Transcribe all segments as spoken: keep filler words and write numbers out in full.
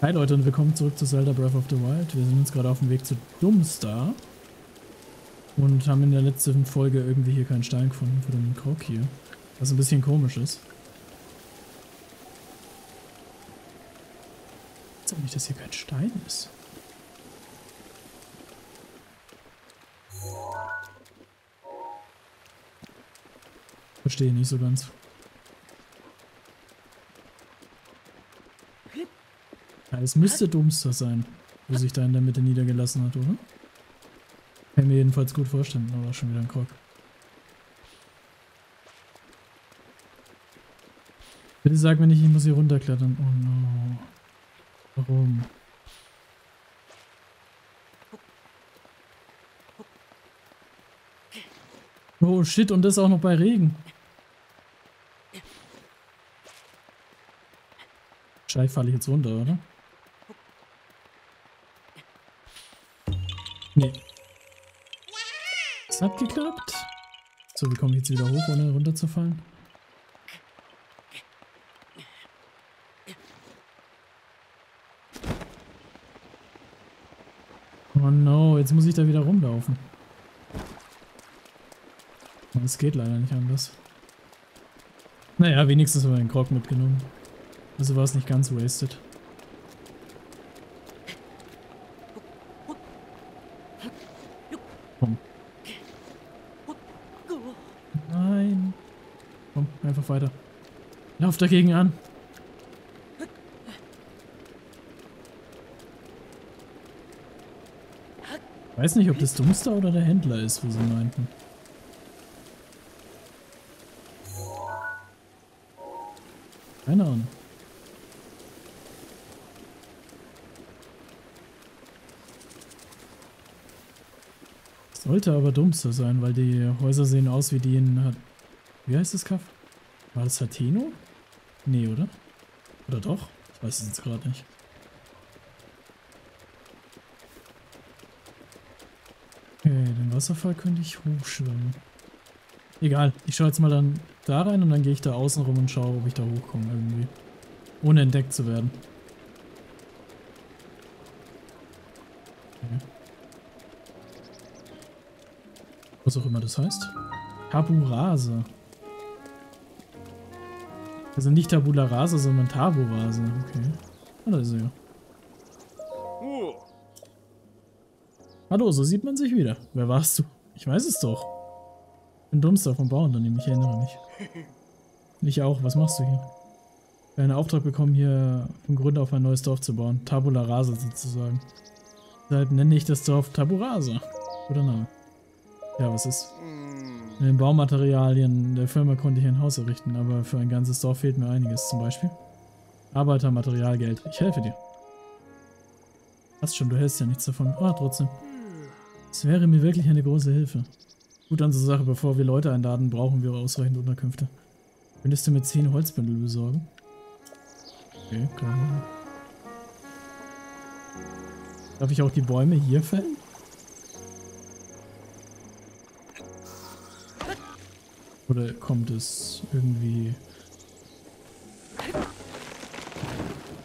Hi Leute und willkommen zurück zu Zelda Breath of the Wild. Wir sind uns gerade auf dem Weg zu Dumstar und haben in der letzten Folge irgendwie hier keinen Stein gefunden für den Krog hier, was ein bisschen komisch ist. Ich weiß auch nicht, dass hier kein Stein ist. Verstehe nicht so ganz. Ja, es müsste Dumstar sein, wo sich da in der Mitte niedergelassen hat, oder? Kann mir jedenfalls gut vorstellen, aber schon wieder ein Krog. Bitte sag mir nicht, ich muss hier runterklettern. Oh no. Warum? Oh shit, und das auch noch bei Regen. Scheiße, falle ich jetzt runter, oder? Nee. Es hat geklappt. So, wie komme ich jetzt wieder hoch, ohne runterzufallen? Oh no, jetzt muss ich da wieder rumlaufen. Es geht leider nicht anders. Naja, wenigstens haben wir den Krog mitgenommen. Also war es nicht ganz wasted. Komm. Nein. Komm, einfach weiter. Lauf dagegen an. Ich weiß nicht, ob das Dumstar oder der Händler ist, wie sie meinten. Keine Ahnung. Sollte aber Dumstar sein, weil die Häuser sehen aus wie die in Hat... Wie heißt das Kaff? War das Hateno? Nee, oder? Oder doch? Ich weiß es jetzt gerade nicht. Okay, den Wasserfall könnte ich hochschwimmen. Egal, ich schaue jetzt mal dann da rein und dann gehe ich da außen rum und schaue, ob ich da hochkomme irgendwie. Ohne entdeckt zu werden. Okay. Was auch immer das heißt. Tabula Rasa. Also nicht Tabula Rasa, sondern Tabu Rasa. Okay. Ah, da ist er ja. Hallo, so sieht man sich wieder. Wer warst du? Ich weiß es doch. Ich bin Dumstar vom Bauunternehmen, ich erinnere mich. Ich auch, was machst du hier? Wir haben einen Auftrag bekommen, hier vom Grund auf ein neues Dorf zu bauen. Tabula Rasa sozusagen. Deshalb nenne ich das Dorf Tabula Rasa. Guter Name. Ja, was ist? Mit den Baumaterialien der Firma konnte ich ein Haus errichten, aber für ein ganzes Dorf fehlt mir einiges, zum Beispiel Arbeiter, Material, Geld. Ich helfe dir. Hast schon, du hältst ja nichts davon. Ah, trotzdem. Es wäre mir wirklich eine große Hilfe. Gut an so Sache, bevor wir Leute einladen, brauchen wir ausreichend Unterkünfte. Könntest du mir zehn Holzbündel besorgen? Okay, klar. Darf ich auch die Bäume hier fällen? Oder kommt es irgendwie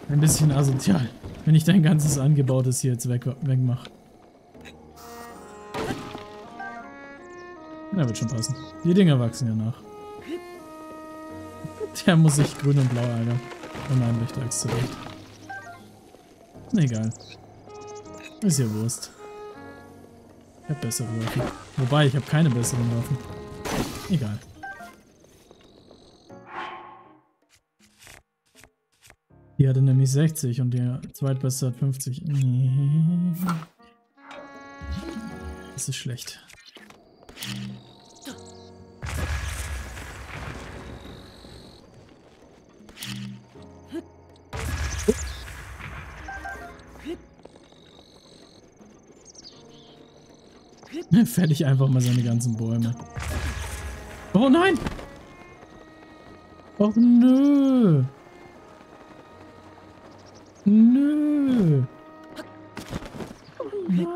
ein bisschen asozial, wenn ich dein ganzes Angebautes hier jetzt weg, wegmache? Na, wird schon passen. Die Dinger wachsen ja nach. Der muss sich grün und blau ärgern. Oh nein, Wächter-Axt zurecht. Egal. Ist ja Wurst. Ich hab bessere Waffen. Wobei, ich habe keine besseren Waffen. Egal. Die hatte nämlich sechzig und der zweitbeste hat fünfzig. Das ist schlecht. Dann fäll ich einfach mal seine ganzen Bäume. Oh nein! Oh nö! Nö! Oh nein!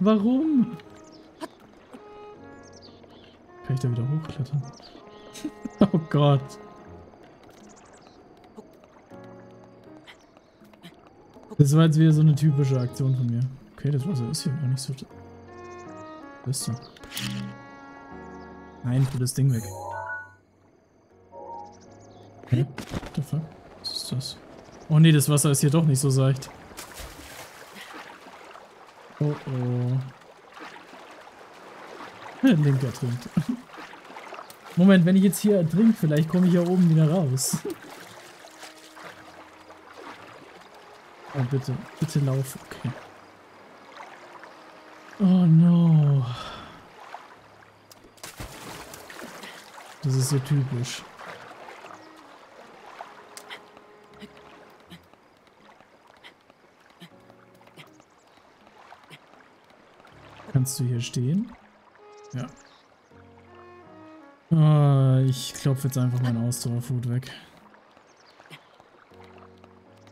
Warum? Kann ich da wieder hochklettern? Oh Gott! Das war jetzt wieder so eine typische Aktion von mir. Okay, das Wasser ist hier gar nicht so... Bist du? Nein, tu das Ding weg. Okay, what the fuck? Was ist das? Oh nee, das Wasser ist hier doch nicht so seicht. Oh oh. Der Link ertrinkt. Moment, wenn ich jetzt hier ertrinke, vielleicht komme ich ja oben wieder raus. Oh bitte, bitte lauf, okay. Oh no. Das ist so typisch. Kannst du hier stehen? Ja. Oh, ich klopfe jetzt einfach meinen Ausdauerfood weg.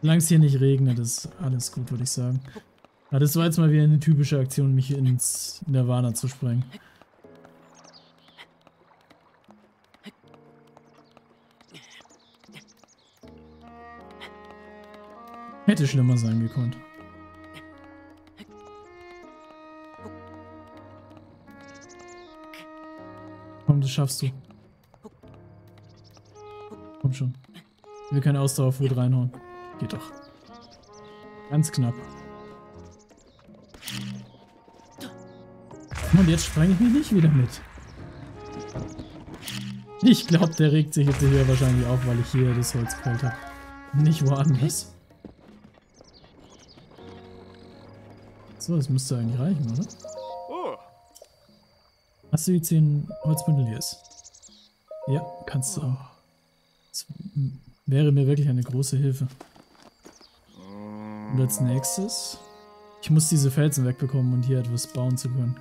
Solange es hier nicht regnet, ist alles gut, würde ich sagen. Ja, das war jetzt mal wieder eine typische Aktion, mich ins Nirvana zu sprengen. Hätte schlimmer sein gekonnt. Komm, das schaffst du. Komm schon. Wir können Ausdauerfood reinhauen. Geht doch. Ganz knapp. Und jetzt spreng ich mich nicht wieder mit. Ich glaube, der regt sich jetzt hier wahrscheinlich auf, weil ich hier das Holz geholt habe. Nicht woanders. So, das müsste eigentlich reichen, oder? Hast du die zehn Holzbündel hier? Ja, kannst du auch. Das wäre mir wirklich eine große Hilfe. Und als nächstes... Ich muss diese Felsen wegbekommen, um hier etwas bauen zu können.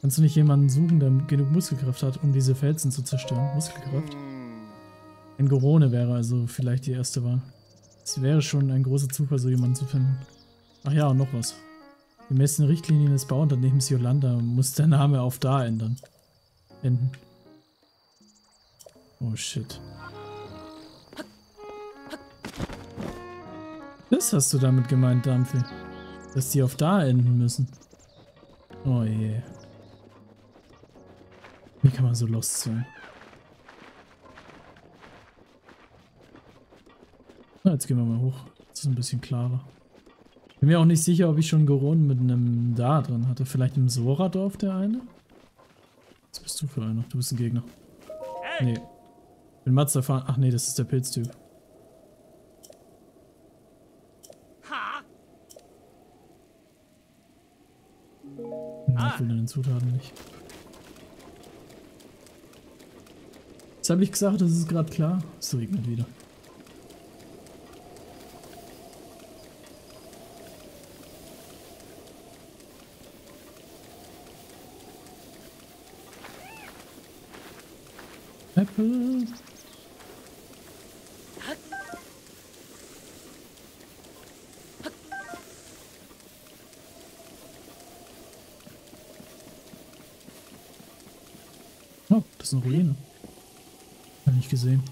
Kannst du nicht jemanden suchen, der genug Muskelkraft hat, um diese Felsen zu zerstören? Muskelkraft? Ein Gorone wäre also vielleicht die erste Wahl. Es wäre schon ein großer Zufall, so jemanden zu finden. Ach ja, und noch was. Gemäß den Richtlinien des Bauunternehmens Yolanda muss der Name auf da ändern. Enden. Oh shit. Das hast du damit gemeint, Dampfe. Dass die auf da enden müssen. Oh je. Wie kann man so lost sein? Na, jetzt gehen wir mal hoch. Das ist ein bisschen klarer. Bin mir auch nicht sicher, ob ich schon Gorone mit einem da drin hatte. Vielleicht im Soradorf der eine? Was bist du für einer? Du bist ein Gegner. Nee. Bin Matze erfahren. Ach nee, das ist der Pilztyp. Ich will den Zutaten nicht. Jetzt habe ich gesagt, das ist gerade klar. Es regnet wieder. Apple. Das ist eine Ruine. Hab ich gesehen.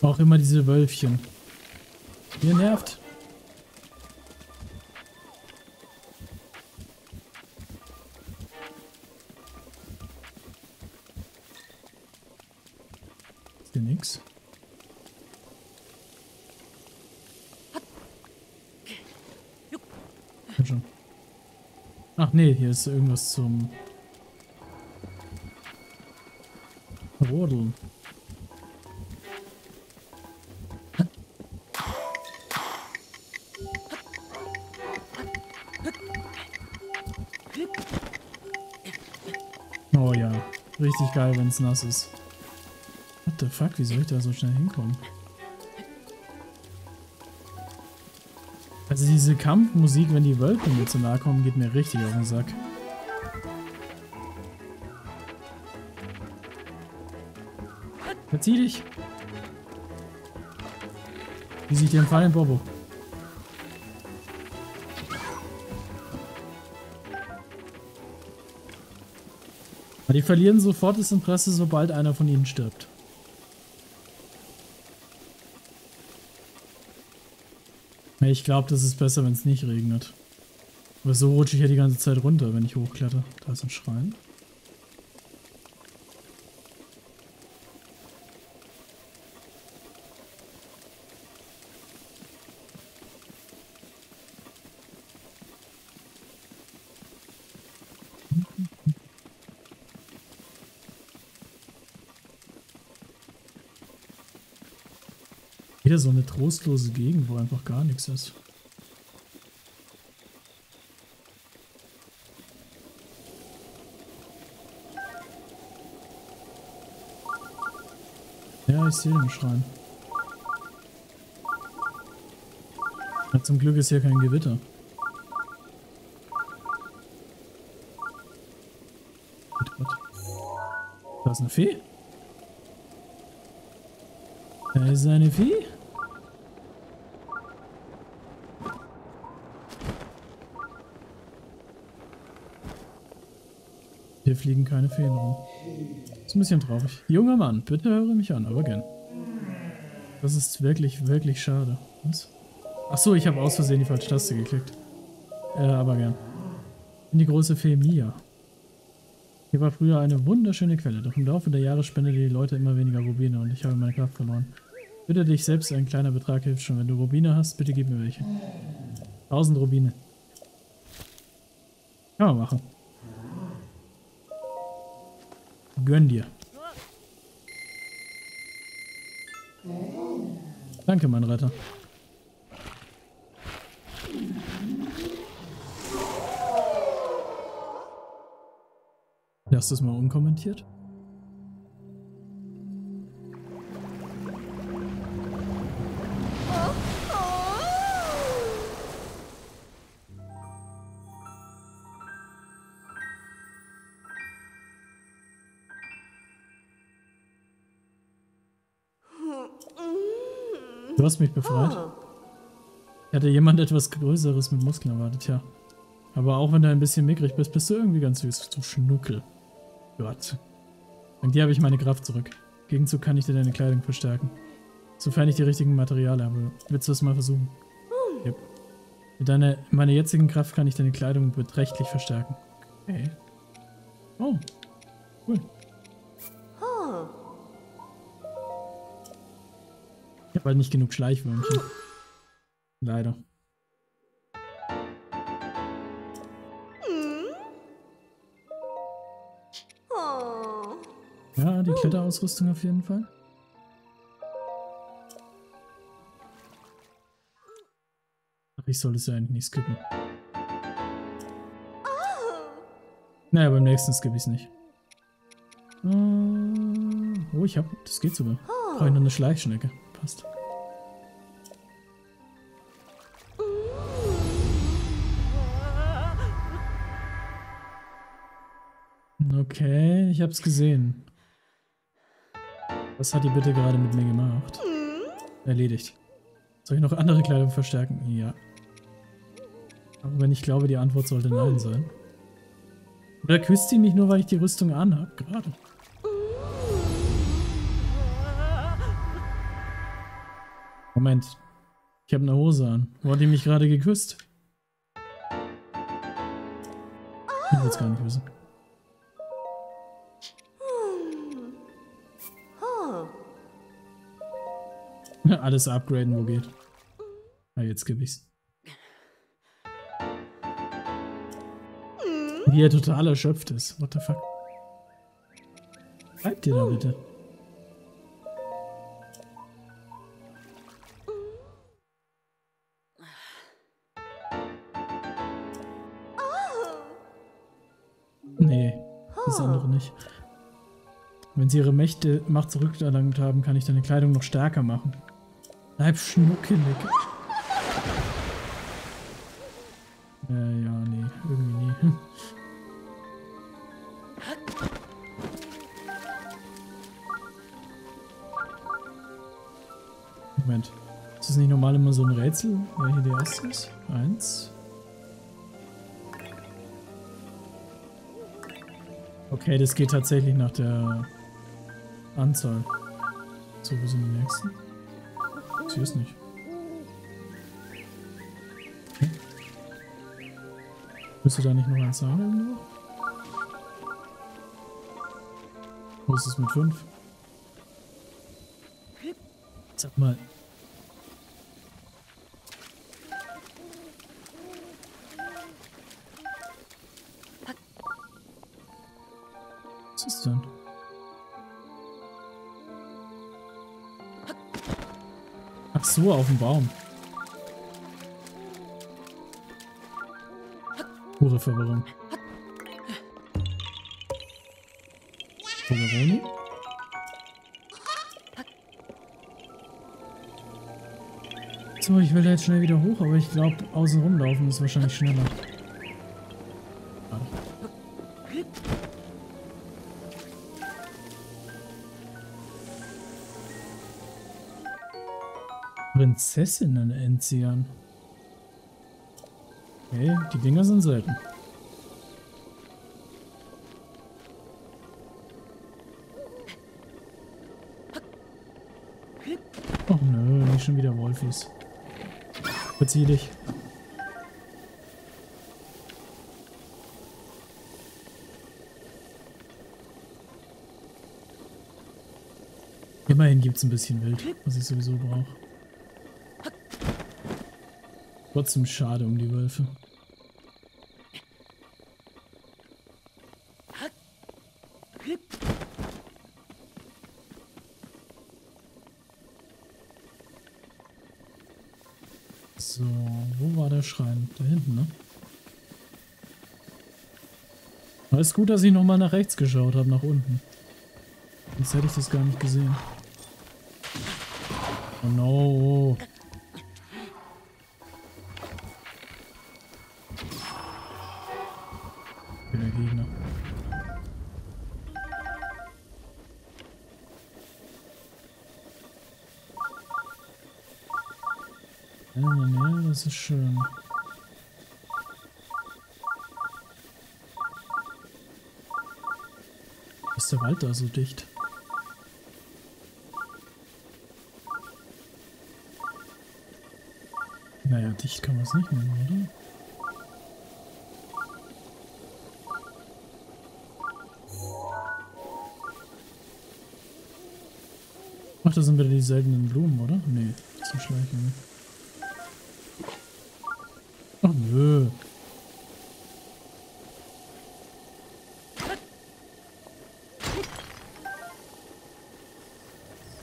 Auch immer diese Wölfchen. Ihr nervt. Ist hier nix? Ach nee, hier ist irgendwas zum Rodeln. Oh ja, richtig geil, wenn es nass ist. What the fuck, wie soll ich da so schnell hinkommen? Also diese Kampfmusik, wenn die Wölfe mir zu nahe kommen, geht mir richtig auf den Sack. Verzieh dich! Wie sich dir entfallen, Bobo. Die verlieren sofort das Interesse, sobald einer von ihnen stirbt. Ich glaube, das ist besser, wenn es nicht regnet. Aber so rutsche ich ja die ganze Zeit runter, wenn ich hochkletter. Da ist ein Schrein. Wieder so eine trostlose Gegend, wo einfach gar nichts ist. Ja, ich sehe den Schrein. Ja, zum Glück ist hier kein Gewitter. Gut, gut. Da ist eine Fee. Da ist eine Fee. Hier fliegen keine Feen rum. Ist ein bisschen traurig. Junger Mann, bitte höre mich an, aber gern. Das ist wirklich, wirklich schade. Was? Achso, ich habe aus Versehen die falsche Taste geklickt. Äh, aber gern. In die große Fee Mia. Hier war früher eine wunderschöne Quelle, doch im Laufe der Jahre spendeten die Leute immer weniger Rubine und ich habe meine Kraft verloren. Bitte dich selbst, ein kleiner Betrag hilft schon. Wenn du Rubine hast, bitte gib mir welche. tausend Rubine. Kann man machen. Gönn dir. Danke, mein Retter. Lass das mal unkommentiert. Du hast mich befreit. Ich hatte jemand etwas Größeres mit Muskeln erwartet, ja. Aber auch wenn du ein bisschen mickrig bist, bist du irgendwie ganz süß. Du Schnuckel. Gott. Dank dir habe ich meine Kraft zurück. Im Gegenzug kann ich dir deine Kleidung verstärken. Sofern ich die richtigen Materialien habe. Willst du das mal versuchen? Ja. Mit deiner, meiner jetzigen Kraft kann ich deine Kleidung beträchtlich verstärken. Okay. Oh. Cool. Ich habe halt nicht genug Schleichwürmchen. Leider. Ja, die Kletterausrüstung auf jeden Fall. Ach, ich sollte es ja eigentlich nicht skippen. Naja, beim nächsten skippe ich es nicht. Oh, ich habe... Das geht sogar. Ich brauche nur eine Schleichschnecke. Passt. Okay, ich hab's gesehen. Was hat die bitte gerade mit mir gemacht? Erledigt. Soll ich noch andere Kleidung verstärken? Ja. Aber wenn ich glaube, die Antwort sollte nein sein. Oder küsst sie mich nur, weil ich die Rüstung anhab? Gerade. Moment. Ich habe eine Hose an. Wo hat die mich gerade geküsst? Ich will's gar nicht wissen. Alles upgraden, wo geht. Ah, jetzt gebe ich's. Wie er total erschöpft ist. What the fuck? Bleibt ihr da bitte? Nee, das andere nicht. Wenn sie ihre Mächte Macht zurückerlangt haben, kann ich deine Kleidung noch stärker machen. Bleib schnuckelig. Äh, ja, nee, irgendwie nie. Moment. Ist das nicht normal immer so ein Rätsel, wer hier der erste ist? Eins. Okay, das geht tatsächlich nach der Anzahl. So, wir sind die nächsten. Ich sehe es nicht. Müsste da nicht noch eins haben irgendwo? Wo ist es mit fünf? Sag mal. Was ist denn? Ach so, auf dem Baum. Pure Verwirrung. Gorone? So, ich will da jetzt schnell wieder hoch, aber ich glaube, außen rumlaufen ist wahrscheinlich schneller. Prinzessinnen entziehen. Okay, die Dinger sind selten. Oh nö, nicht schon wieder Wolfis. Verzieh dich. Immerhin gibt's ein bisschen Wild, was ich sowieso brauche. Trotzdem schade um die Wölfe. So, wo war der Schrein? Da hinten, ne? Aber ist gut, dass ich nochmal nach rechts geschaut habe, nach unten. Sonst hätte ich das gar nicht gesehen. Oh no. Das ist schön. Ist der Wald da so dicht? Naja, dicht kann man es nicht nennen, oder? Ach, das sind wieder die seltenen Blumen, oder? Nee, das sind Schleichlinge. Oh nö.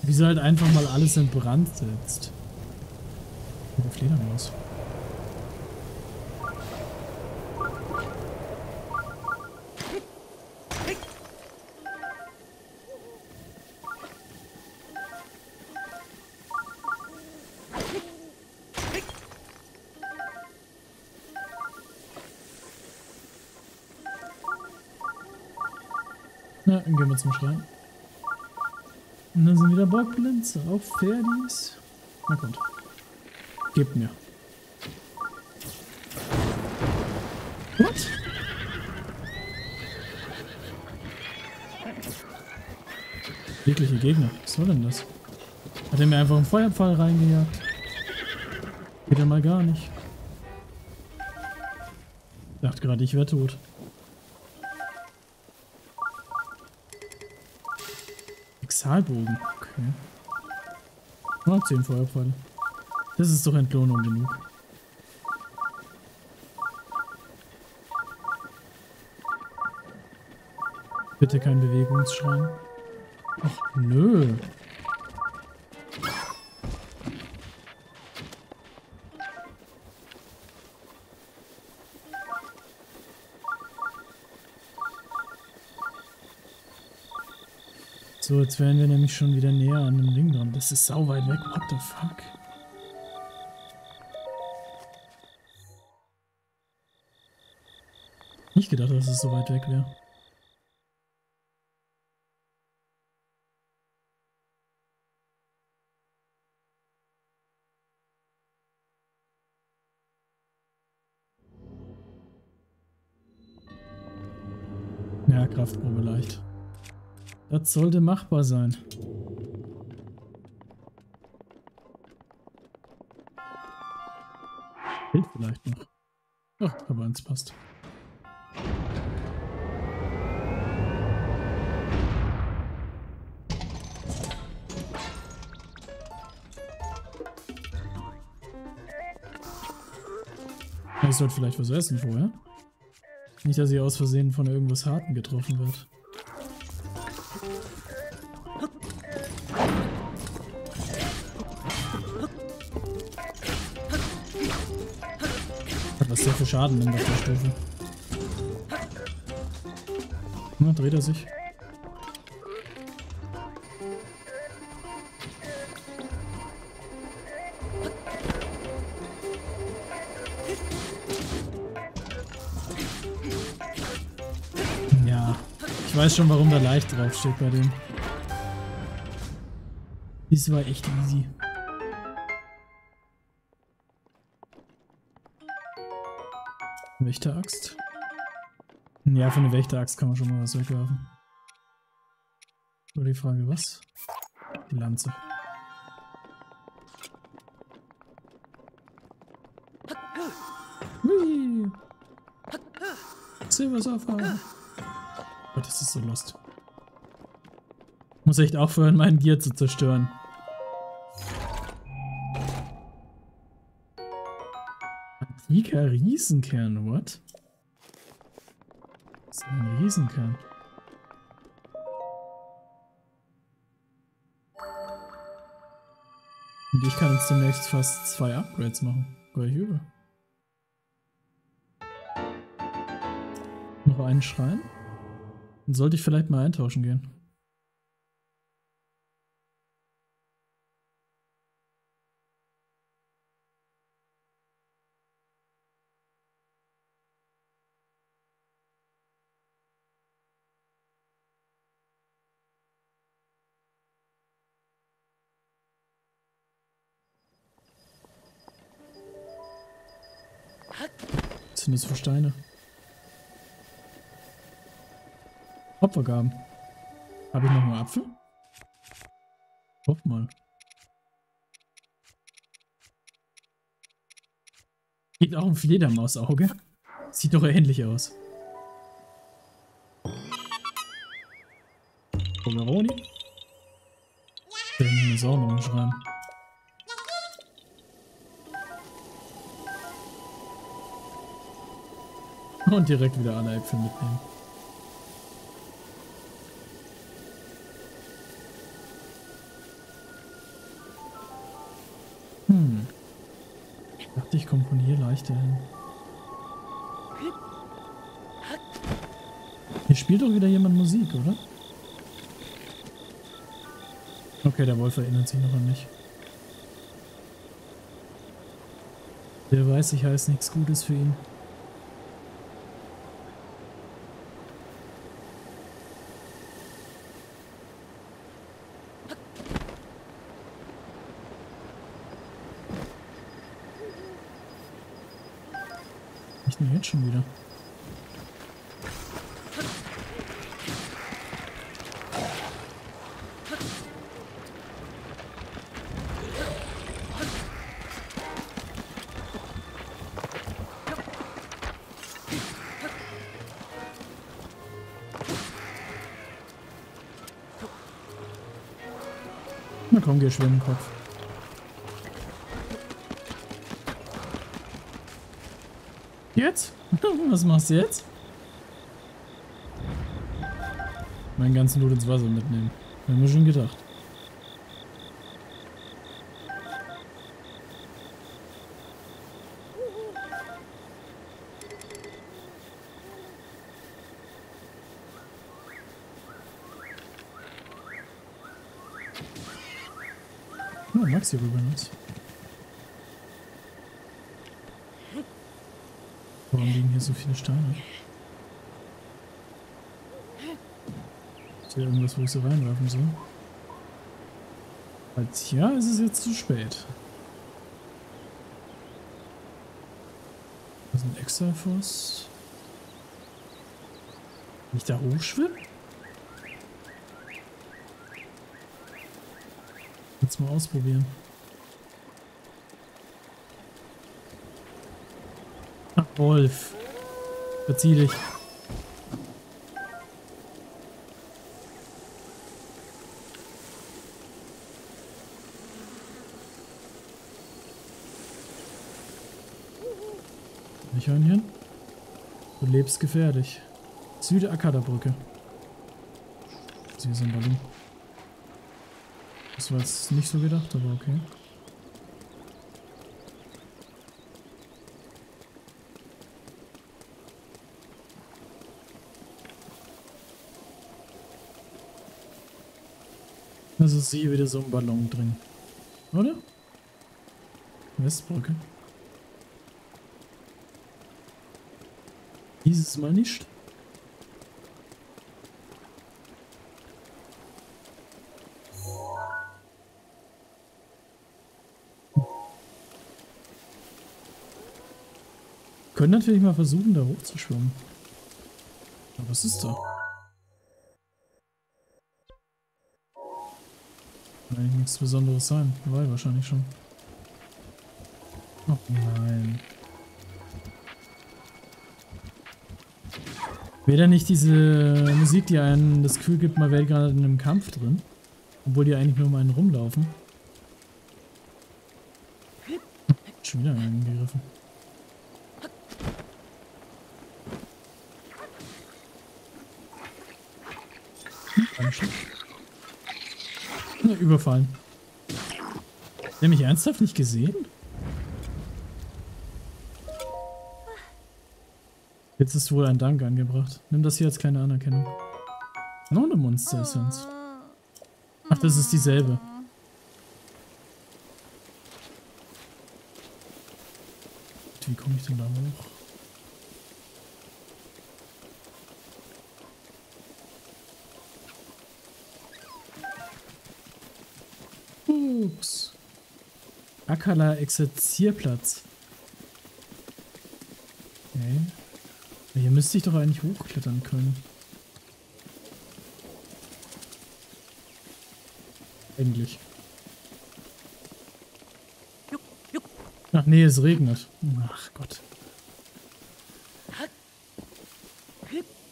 Wieso halt einfach mal alles in Brand setzt. Oh, der Fledermaus. Na, dann gehen wir zum Schrein. Und dann sind wieder Bockblins, auch Pferdis. Na gut. Gebt mir. What? Wirkliche Gegner. Was soll denn das? Hat er mir einfach einen Feuerpfahl reingejagt? Geht er mal gar nicht. Ich dachte gerade, ich wäre tot. Zahlbogen. Okay. Oh, zehn Feuerpfeile. Das ist doch Entlohnung genug. Bitte kein Bewegungsschrein. Ach, nö. So, jetzt wären wir nämlich schon wieder näher an dem Ding dran. Das ist sau weit weg. What the fuck? Nicht gedacht, dass es so weit weg wäre. Ja, Kraftprobe leicht. Das sollte machbar sein. Hilft vielleicht noch. Ach, aber eins passt. ich sollte vielleicht was essen vorher. Nicht, dass ich aus Versehen von irgendwas Harten getroffen wird. Was der für Schaden nimmt auf der Stufe. Na, dreht er sich. Ja, ich weiß schon, warum da leicht drauf steht bei dem. Das war echt easy. Wächteraxt? Ja, für eine Wächteraxt kann man schon mal was wegwerfen. Nur die Frage, was? Die Lanze. Hui! Silbersurfer! Gott, das ist so lost. Ich muss echt aufhören, meinen Gear zu zerstören. Mika Riesenkern, what? Was ist denn ein Riesenkern? Und ich kann jetzt demnächst fast zwei Upgrades machen. Gleich über. Noch einen Schrein? Dann sollte ich vielleicht mal eintauschen gehen. Was sind das für Steine? Opfergaben. Habe ich noch mal Apfel? Hoff mal. Geht auch ein Fledermausauge. Sieht doch ähnlich aus. Gorone. Da hinten ist auch noch ein Schrein. Und direkt wieder alle Äpfel mitnehmen. Hm. Ich dachte, ich komme von hier leichter hin. Hier spielt doch wieder jemand Musik, oder? Okay, der Wolf erinnert sich noch an mich. Der weiß, ich heiße nichts Gutes für ihn. Jetzt schon wieder. Na komm, geh schwimmen, Kopf. Jetzt? Was machst du jetzt? Meinen ganzen Loot ins Wasser mitnehmen. Haben wir schon gedacht. Oh, Maxi rüber ist. Warum liegen hier so viele Steine? Ist hier irgendwas, wo ich so reinwerfen soll? Als ja, ist es jetzt zu spät. Das ist ein Exerzierplatz. Kann ich da hochschwimmen? Jetzt mal ausprobieren. Wolf, verzieh dich. Eichhörnchen? Du lebst gefährlich. Süde Akkala Brücke. Sie ist ein Ballon. Das war jetzt nicht so gedacht, aber okay. Also ist hier wieder so ein Ballon drin. Oder? Westbrücke. Dieses Mal nicht. Hm. Können natürlich mal versuchen, da hochzuschwimmen. Aber was ist da? Eigentlich nichts Besonderes sein, weil wahrscheinlich schon. Oh nein. Weder nicht diese Musik, die einem das Gefühl gibt, man wäre gerade in einem Kampf drin, obwohl die eigentlich nur um einen rumlaufen. Schon wieder angegriffen. Hm, überfallen. Der hat mich ernsthaft nicht gesehen? Jetzt ist wohl ein Dank angebracht. Nimm das hier als kleine Anerkennung. Noch eine Monster-Essenz. Ach, das ist dieselbe. Wie komme ich denn da hoch? Ups. Akkala Exerzierplatz. Okay. Hier müsste ich doch eigentlich hochklettern können. Endlich. Ach nee, es regnet. Ach Gott.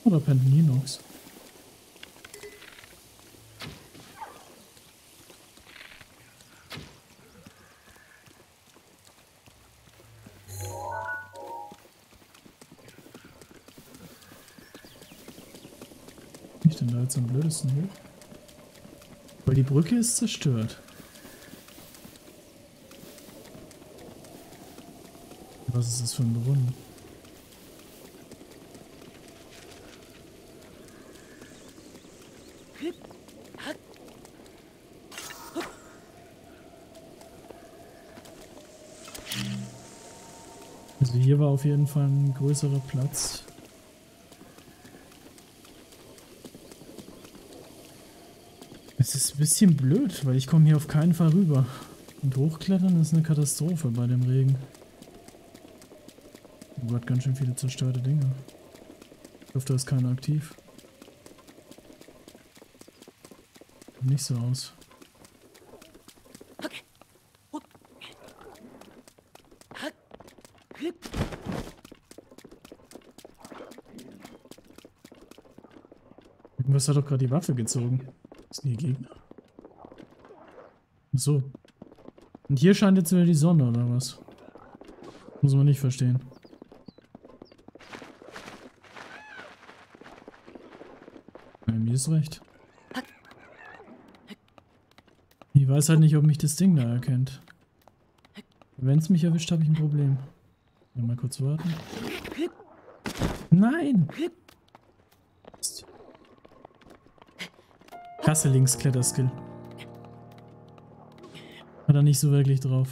Oder Pentaninos. Am blödesten hoch. Weil die Brücke ist zerstört. Was ist das für ein Brunnen? Also hier war auf jeden Fall ein größerer Platz. Es ist ein bisschen blöd, weil ich komme hier auf keinen Fall rüber. Und hochklettern ist eine Katastrophe bei dem Regen. Oh Gott, ganz schön viele zerstörte Dinge. Ich hoffe, da ist keiner aktiv. Sieht nicht so aus. Irgendwas hat doch gerade die Waffe gezogen. Das sind die Gegner. Achso. Und hier scheint jetzt wieder die Sonne, oder was? Muss man nicht verstehen. Ja, mir ist recht. Ich weiß halt nicht, ob mich das Ding da erkennt. Wenn es mich erwischt, habe ich ein Problem. Ja, mal kurz warten. Nein! Kasse links Kletterskill. Hat er nicht so wirklich drauf.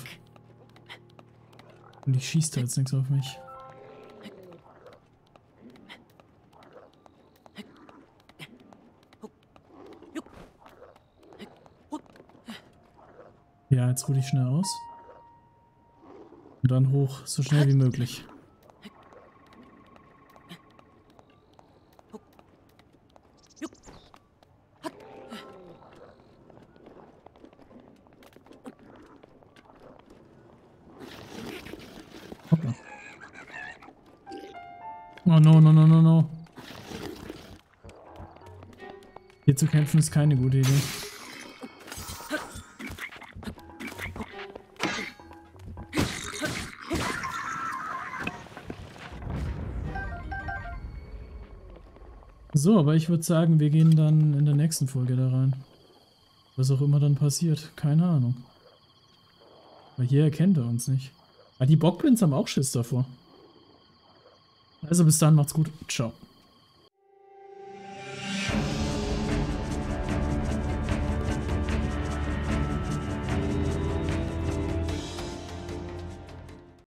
Und ich schieße da jetzt nichts auf mich. Ja, jetzt ruhe ich schnell aus. Und dann hoch, so schnell wie möglich. Oh no, no, no, no, no. Hier zu kämpfen ist keine gute Idee. So, aber ich würde sagen, wir gehen dann in der nächsten Folge da rein. Was auch immer dann passiert, keine Ahnung. Weil hier erkennt er uns nicht. Aber die Bockblins haben auch Schiss davor. Also bis dann, macht's gut. Ciao.